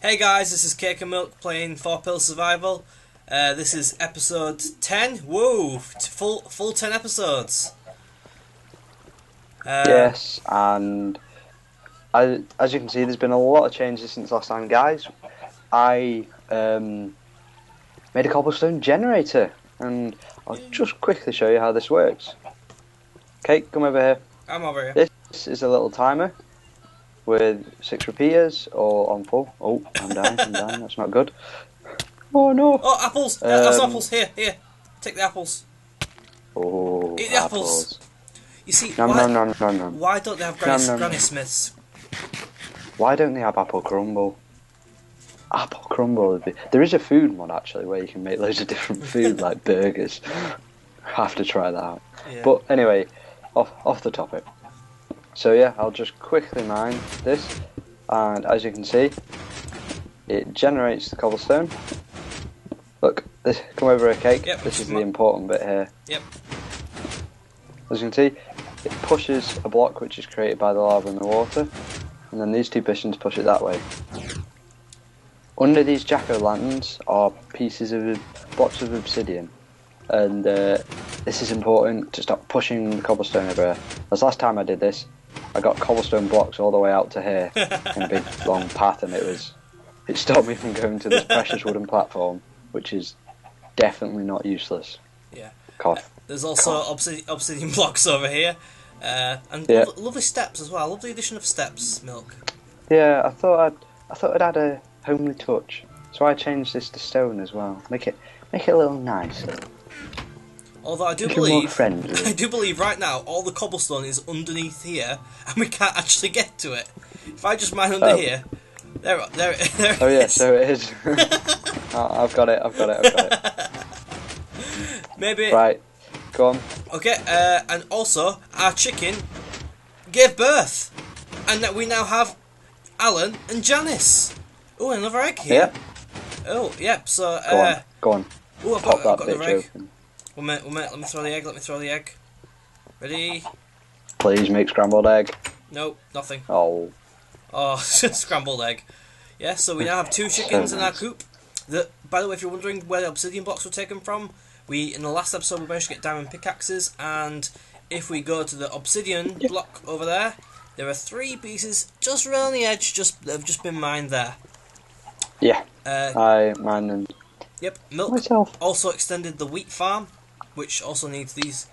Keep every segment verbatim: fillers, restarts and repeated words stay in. Hey guys, this is Cake and Milk playing four pill Survival. Uh, this is episode ten. Whoa, full full ten episodes. Uh, yes, and I, as you can see, there's been a lot of changes since last time, guys. I um, made a cobblestone generator, and I'll just quickly show you how this works. Cake, come over here. I'm over here. This is a little timer with six repeaters or on full. Oh, I'm dying, I'm dying, that's not good. Oh no! Oh, apples! Um, that's apples, here, here. Take the apples. Oh, eat the apples. apples. You see, nom, why, nom, nom, nom, nom. why don't they have Granny, nom, nom, granny nom. Smiths? Why don't they have Apple Crumble? Apple Crumble, there is a food mod actually where you can make loads of different food like burgers. Have to try that out. Yeah. But anyway, off, off the topic. So yeah, I'll just quickly mine this, and as you can see, it generates the cobblestone. Look, this, come over a Cake, yep, this is the important bit here. Yep. As you can see, it pushes a block which is created by the lava and the water, and then these two pistons push it that way. Under these jack-o'-lanterns are pieces of blocks of obsidian, and uh, this is important to stop pushing the cobblestone over here. As last time I did this, I got cobblestone blocks all the way out to here in a big long path, and it was it stopped me from going to this precious wooden platform, which is definitely not useless. Yeah. Cough. Uh, there's also obsidi obsidian blocks over here, uh, and yeah. lo lovely steps as well. Lovely addition of steps, Milk. Yeah, I thought I'd I thought I'd add a homely touch, so I changed this to stone as well. Make it make it a little nicer. Although I do Make believe, I do believe right now all the cobblestone is underneath here, and we can't actually get to it. If I just mine under oh. here, there, there, there. It oh yeah, is. so it is. oh, I've got it. I've got it. I've got it. Maybe. Right. Go on. Okay. Uh, and also, our chicken gave birth, and that we now have Alan and Janice. Oh, another egg here. Yep. Oh, yep. So. Uh, go on. Go on. Ooh, I've Pop got, that I've got bitch another egg. Open. One minute, one minute, let me throw the egg, let me throw the egg. Ready? Please make scrambled egg. Nope, nothing. Oh. Oh, scrambled egg. Yeah, so we now have two chickens so in our coop. That, by the way, if you're wondering where the obsidian blocks were taken from, we in the last episode we managed to get diamond pickaxes, and if we go to the obsidian yep. block over there, there are three pieces just around the edge just that have just been mined there. Yeah, uh, I mined them. Yep, Milk myself. Also extended the wheat farm, which also needs these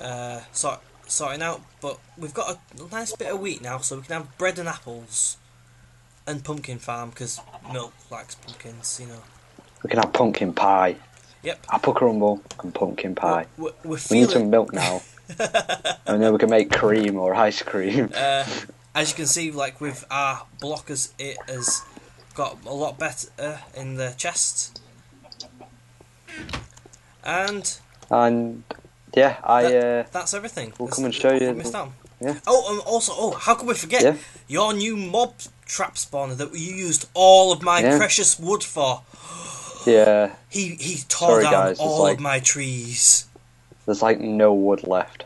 uh, sort, sorting out, but we've got a nice bit of wheat now, so we can have bread and apples and pumpkin farm, because Milk likes pumpkins, you know. We can have pumpkin pie. Yep. Apple crumble and pumpkin pie. We're, we're we need some milk now, and then we can make cream or ice cream. Uh, as you can see, like with our blockers, it has got a lot better in the chest. And... And yeah, I. That, uh, that's everything. We'll that's, come and show you. Missed out. Yeah. Oh, and also, oh, how can we forget yeah. your new mob trap spawner that you used all of my yeah. precious wood for? yeah. He he tore Sorry, down guys, all like, of my trees. There's like no wood left,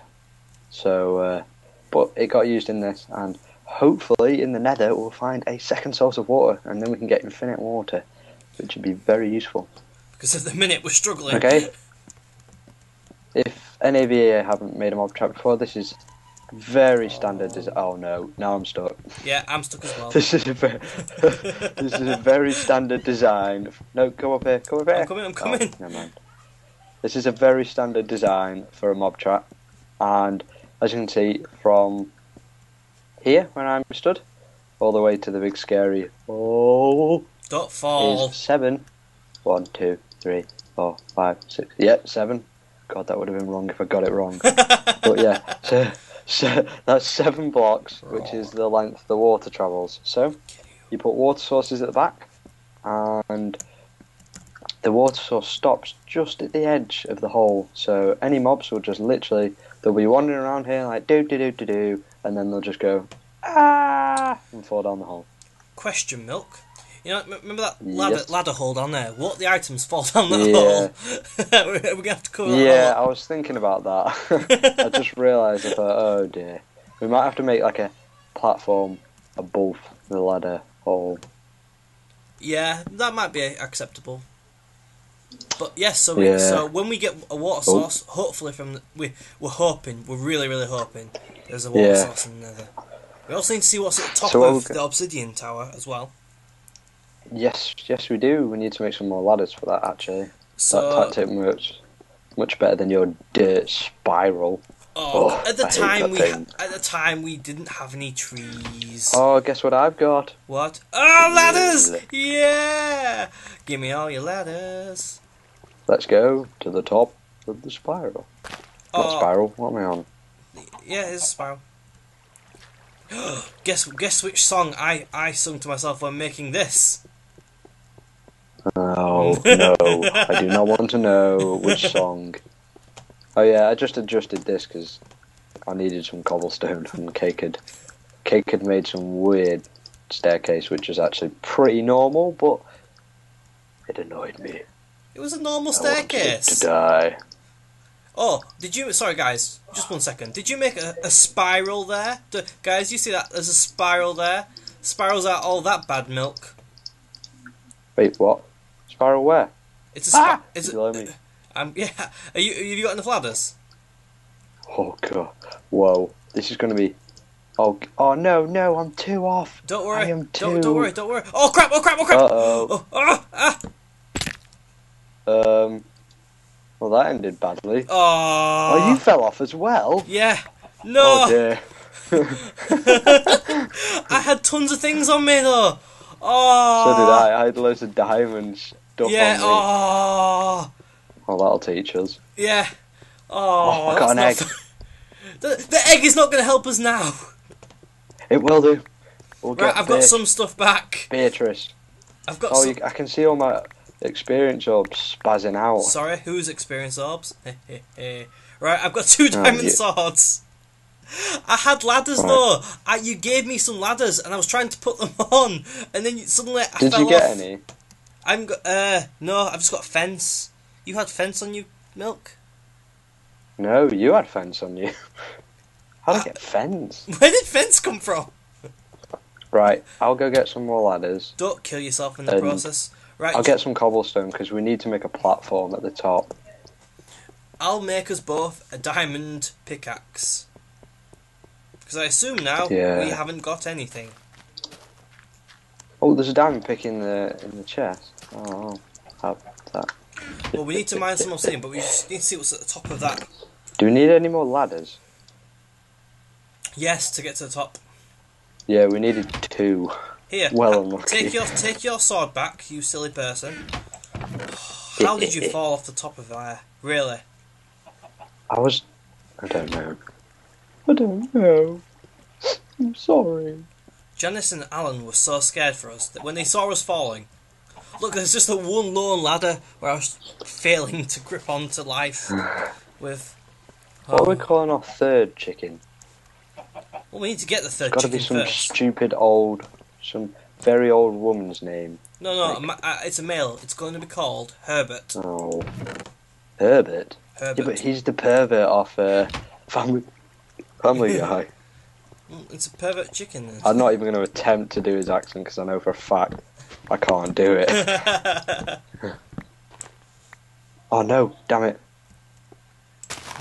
so uh, but it got used in this, and hopefully in the Nether we'll find a second source of water, and then we can get infinite water, which would be very useful. Because at the minute we're struggling. Okay. If any of you haven't made a mob trap before, this is very standard. Is oh no, now I'm stuck. Yeah, I'm stuck as well. This is a very, this is a very standard design. No, go up here, go up here. I'm coming, I'm coming. Oh, never mind. This is a very standard design for a mob trap, and as you can see from here where I'm stood, all the way to the big scary. Oh, don't fall. Is seven. One, two, three, four, five, six. Yep, yeah, seven. God, that would have been wrong if I got it wrong. But yeah, so, so that's seven blocks, which is the length the water travels. So you put water sources at the back, and the water source stops just at the edge of the hole. So any mobs will just literally, they'll be wandering around here like do do do do do, and then they'll just go ah and fall down the hole. Question, Milk. You know, remember that ladder, yes. ladder hold on there? What the items fall down that yeah. hole? We're going to have to cover Yeah, I was thinking about that. I just realised, I thought, oh dear. We might have to make like a platform above the ladder hole. Yeah, that might be acceptable. But yes, so we, yeah. so when we get a water source, oh. hopefully from the, we we're hoping we're really really hoping there's a water yeah. source in there. We also need to see what's at the top so of the obsidian tower as well. Yes, yes we do. We need to make some more ladders for that actually. So, that tactic works much better than your dirt spiral. Oh, oh at the I time we ha at the time we didn't have any trees. Oh, guess what I've got? What? Oh, ladders! Yeah, give me all your ladders. Let's go to the top of the spiral. Oh. Not spiral. What am I on? Yeah, it's a spiral. guess guess which song I I sung to myself when making this. Oh no! I do not want to know which song. Oh yeah, I just adjusted this because I needed some cobblestone and Cake had, Cake had made some weird staircase, which is actually pretty normal, but it annoyed me. It was a normal I staircase. To die. Oh, did you? Sorry, guys, just one second. Did you make a, a spiral there, Do, guys? You see that? There's a spiral there. Spirals are all that bad milk. Wait, what? Spiral where? It's a. Spi ah! It's you a, me? Um, yeah, are you, have you got enough ladders? Oh god, whoa! This is gonna be. Oh, oh no, no! I'm two off. Don't worry. I am two. Don't, don't worry. Don't worry. Oh crap! Oh crap! Oh crap! Uh oh. oh, oh ah. Um. Well, that ended badly. Oh. Oh, you fell off as well. Yeah. No. Oh dear. I had tons of things on me though. Oh. So did I. I had loads of diamonds stuff yeah, on me. Yeah. Oh. Well, that'll teach us. Yeah. Oh, oh I got an egg. the, the egg is not going to help us now. It will do. We'll right, get I've Beatrice. got some stuff back. Beatrice. I've got. Oh, some... you, I can see all my experience orbs spazzing out. Sorry, whose experience orbs? Right, I've got two diamond oh, you... swords. I had ladders right. though. I, you gave me some ladders, and I was trying to put them on, and then suddenly I Did fell you get off. any? I'm. Uh, no, I've just got a fence. You had fence on you, Milk? No, you had fence on you. How did I get fence? Where did fence come from? Right, I'll go get some more ladders. Don't kill yourself in the process. Right, I'll get some cobblestone because we need to make a platform at the top. I'll make us both a diamond pickaxe. Because I assume now yeah. we haven't got anything. Oh, there's a diamond pick in the, in the chest. Oh, I'll have that. Well, we need to mine some more obsidian, but we just need to see what's at the top of that. Do we need any more ladders? Yes, to get to the top. Yeah, we needed two. Here, well, unlucky. Take your take your sword back, you silly person. How did you fall off the top of there? Really? I was. I don't know. I don't know. I'm sorry. Janice and Alan were so scared for us that when they saw us falling. Look, there's just the one lone ladder where I was failing to grip onto life with... Um, what are we calling our third chicken? Well, we need to get the third chicken first. It's got to be some stupid old, some very old woman's name. No, no, like, a, uh, it's a male. It's going to be called Herbert. Oh. Herbert? Herbert. Yeah, but he's the pervert of uh, Family, family Guy. It's a pervert chicken, then. I'm not even going to attempt to do his accent because I know for a fact... I can't do it. Oh no, damn it.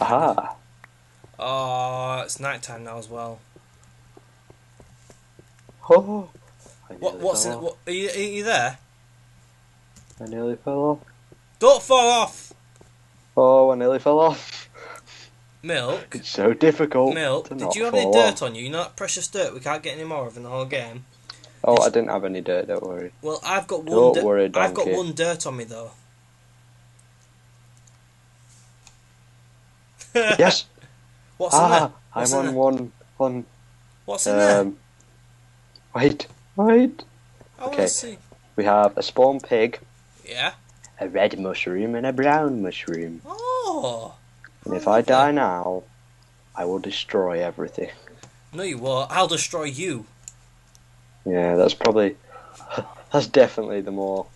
Aha. Oh, it's night time now as well. Oh. What, what's in it? What, are, you, are you there? I nearly fell off. Don't fall off! Oh, I nearly fell off. Milk. It's so difficult. Milk, to did you have any dirt off. on you? You know that precious dirt we can't get any more of in the whole game? Oh, I didn't have any dirt, don't worry. Well, I've got one don't worry, donkey. I've got one dirt on me, though. Yes! What's ah, in there? What's I'm in on there? one... one. What's in um, there? Wait, wait. I okay. see. We have a spawn pig. Yeah. A red mushroom and a brown mushroom. Oh! And if I die now, I will destroy everything. No, you won't. I'll destroy you. Yeah, that's probably, that's definitely the more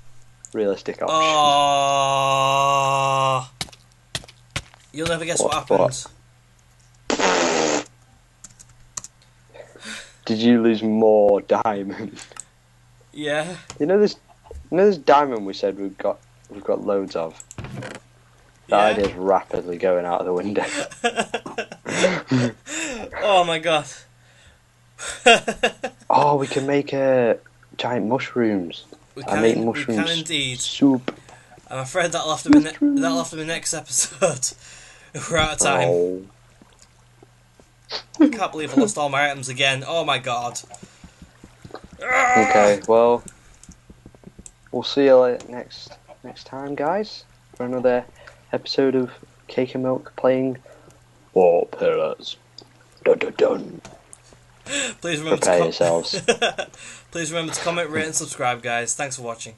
realistic option. Uh, you'll never guess what, what happens. What? Did you lose more diamond? Yeah. You know, there's, You know this diamond we said we've got we've got loads of? That yeah. idea's rapidly going out of the window. Oh my god. Oh, we can make uh, giant mushrooms. We can, I make mushrooms. We can indeed. Soup. I'm afraid that'll have to be that'll have to be next episode. We're out of time. Oh. I can't believe I lost all my items again. Oh my god. Okay, well, we'll see you next next time, guys, for another episode of Cake and Milk playing Four Pillars. Dun dun dun. Please remember Prepare to yourselves. Please remember to comment, rate, and subscribe, guys. Thanks for watching.